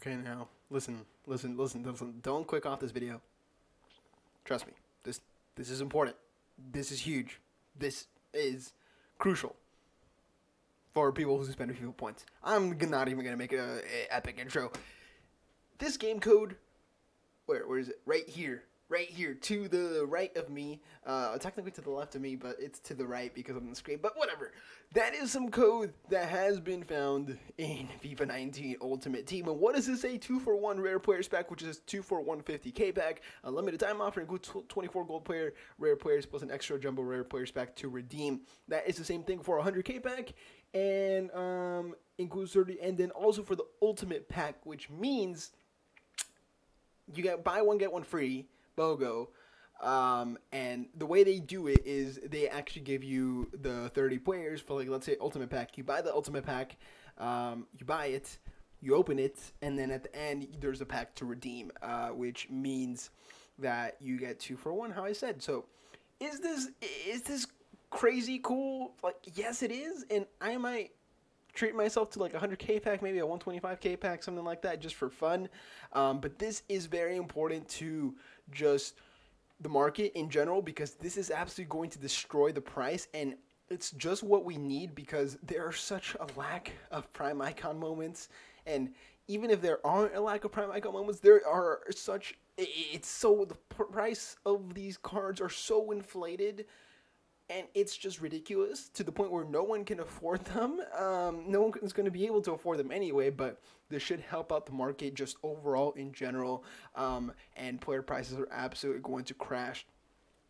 Okay, now, listen, don't click off this video. Trust me, this is important. This is huge. This is crucial for people who suspend FIFA points. I'm not even going to make an epic intro. This game code, where is it? Right here, to the right of me, technically to the left of me, but it's to the right because I'm on the screen, but whatever. That is some code that has been found in FIFA 19 Ultimate Team. And what does this say? 2-for-1 rare players pack, which is 2-for-1 50K pack, a limited time offer, includes 24 gold player rare players plus an extra jumbo rare players pack to redeem. That is the same thing for 100K pack, and includes 30, and then also for the Ultimate pack, which means you get buy one, get one free, BOGO, and the way they do it is they actually give you the 30 players for, like, let's say Ultimate pack. You buy the Ultimate pack, you buy it, you open it, and then at the end there's a pack to redeem, which means that you get 2-for-1, how I said. So is this crazy cool? Like, yes it is, and I might treat myself to like a 100K pack, maybe a 125K pack, something like that, just for fun. But this is very important to just the market in general, because this is absolutely going to destroy the price, and it's just what we need, because there are such a lack of Prime Icon moments. And even if there aren't a lack of Prime Icon moments, there are such, it's so, the price of these cards are so inflated. And it's just ridiculous to the point where no one can afford them. No one is going to be able to afford them anyway, but this should help out the market just overall in general. And player prices are absolutely going to crash.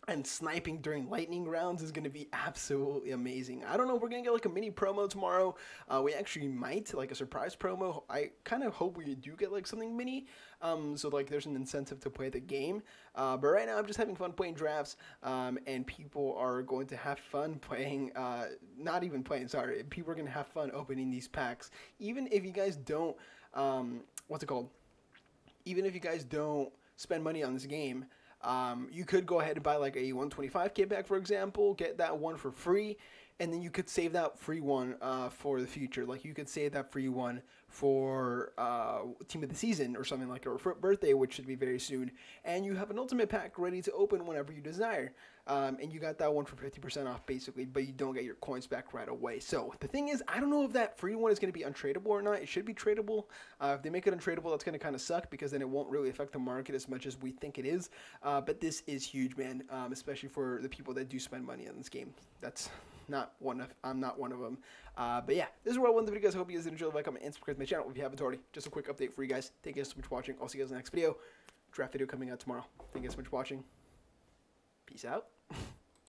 And sniping during lightning rounds is going to be absolutely amazing. I don't know if we're going to get like a mini promo tomorrow. We actually might, like a surprise promo. I kind of hope we do get like something mini. So like there's an incentive to play the game. But right now I'm just having fun playing drafts. And people are going to have fun playing, not even playing, sorry. People are going to have fun opening these packs. Even if you guys don't, even if you guys don't spend money on this game, you could go ahead and buy like a 125K pack, for example, get that one for free, and then you could save that free one for the future. Like, you could save that free one for Team of the Season or something, like, or for birthday, which should be very soon. And you have an Ultimate pack ready to open whenever you desire. And you got that one for 50% off, basically, but you don't get your coins back right away. So the thing is, I don't know if that free one is going to be untradeable or not. It should be tradable. If they make it untradeable, that's going to kind of suck, because then it won't really affect the market as much as we think it is. But this is huge, man, especially for the people that do spend money on this game. That's not one of, I'm not one of them. But yeah, this is where I want the video, guys. I hope you guys enjoyed. Like, comment, and subscribe to my channel if you haven't already. Just a quick update for you guys. Thank you guys so much for watching. I'll see you guys in the next video. Draft video coming out tomorrow. Thank you guys so much for watching. Peace out.